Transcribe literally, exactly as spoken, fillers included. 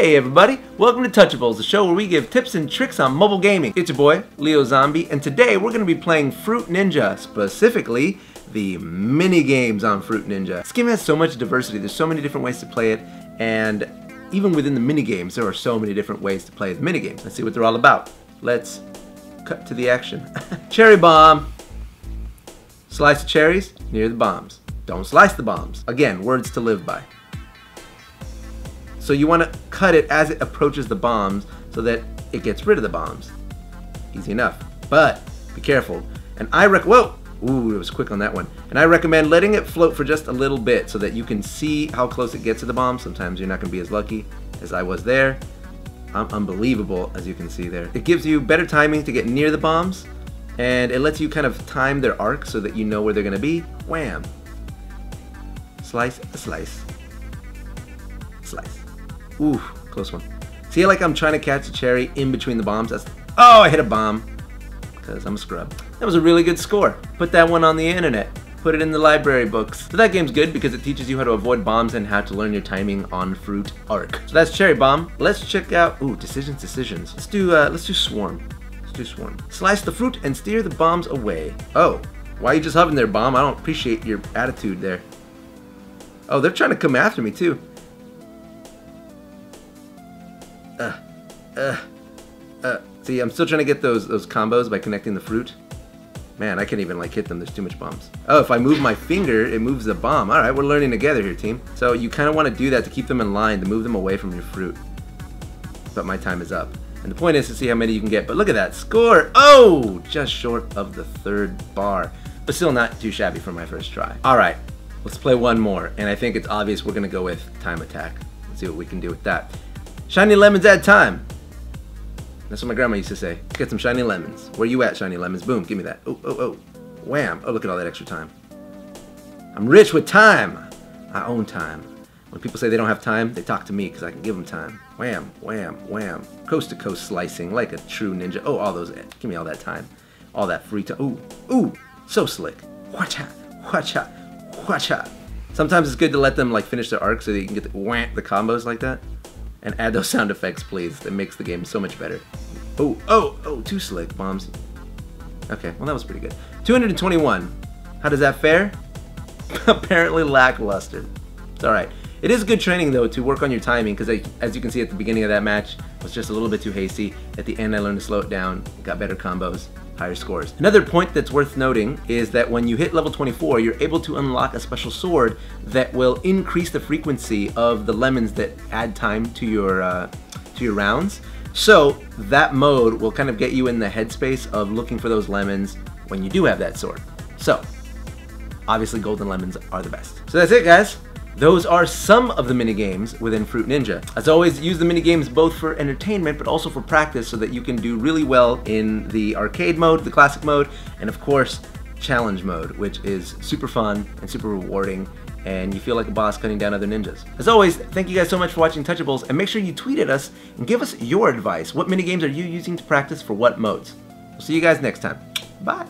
Hey everybody, welcome to Touchables, the show where we give tips and tricks on mobile gaming. It's your boy, Leo Zombie, and today we're going to be playing Fruit Ninja, specifically the mini games on Fruit Ninja. This game has so much diversity, there's so many different ways to play it, and even within the mini games, there are so many different ways to play the mini game. Let's see what they're all about. Let's cut to the action. Cherry bomb! Slice the cherries near the bombs. Don't slice the bombs. Again, words to live by. So you want to cut it as it approaches the bombs so that it gets rid of the bombs. Easy enough, but be careful. And I rec- whoa! Ooh, it was quick on that one. And I recommend letting it float for just a little bit so that you can see how close it gets to the bomb. Sometimes you're not going to be as lucky as I was there. I'm unbelievable, as you can see there. It gives you better timing to get near the bombs, and it lets you kind of time their arc so that you know where they're going to be. Wham! Slice, slice, slice. Ooh, close one. See, like I'm trying to catch a cherry in between the bombs. That's, oh, I hit a bomb, because I'm a scrub. That was a really good score. Put that one on the internet. Put it in the library books. So that game's good because it teaches you how to avoid bombs and how to learn your timing on fruit arc. So that's cherry bomb. Let's check out, ooh, decisions, decisions. Let's do, uh, let's do swarm. Let's do swarm. Slice the fruit and steer the bombs away. Oh, why are you just hovering there, bomb? I don't appreciate your attitude there. Oh, they're trying to come after me too. Uh, uh, uh. See, I'm still trying to get those those combos by connecting the fruit. Man, I can't even like hit them. There's too much bombs. Oh, if I move my finger, it moves the bomb. All right, we're learning together here, team. So you kind of want to do that to keep them in line, to move them away from your fruit. But my time is up. And the point is to see how many you can get. But look at that score. Oh, just short of the third bar. But still not too shabby for my first try. All right, let's play one more. And I think it's obvious we're going to go with time attack. Let's see what we can do with that. Shiny lemons at time. That's what my grandma used to say. Get some shiny lemons. Where you at, shiny lemons? Boom, give me that. Oh, oh, oh. Wham. Oh, look at all that extra time. I'm rich with time. I own time. When people say they don't have time, they talk to me because I can give them time. Wham, wham, wham. Coast to coast slicing like a true ninja. Oh, all those. Give me all that time. All that free time. Ooh, ooh. So slick. Watch out. Watch out. Watch out. Sometimes it's good to let them like finish their arc so that you can get the, wham, the combos like that. And add those sound effects, please. That makes the game so much better. Oh, oh, oh, too slick, bombs. Okay, well that was pretty good. two hundred twenty-one. How does that fare? Apparently lackluster. It's all right. It is good training, though, to work on your timing, because as you can see at the beginning of that match, I was just a little bit too hasty. At the end, I learned to slow it down, got better combos, higher scores. Another point that's worth noting is that when you hit level twenty-four, you're able to unlock a special sword that will increase the frequency of the lemons that add time to your, uh, to your rounds. So that mode will kind of get you in the headspace of looking for those lemons when you do have that sword. So, obviously golden lemons are the best. So that's it, guys. Those are some of the mini games within Fruit Ninja. As always, use the mini games both for entertainment but also for practice so that you can do really well in the arcade mode, the classic mode, and of course, challenge mode, which is super fun and super rewarding, and you feel like a boss cutting down other ninjas. As always, thank you guys so much for watching Touchables, and make sure you tweet at us and give us your advice. What mini games are you using to practice for what modes? We'll see you guys next time. Bye!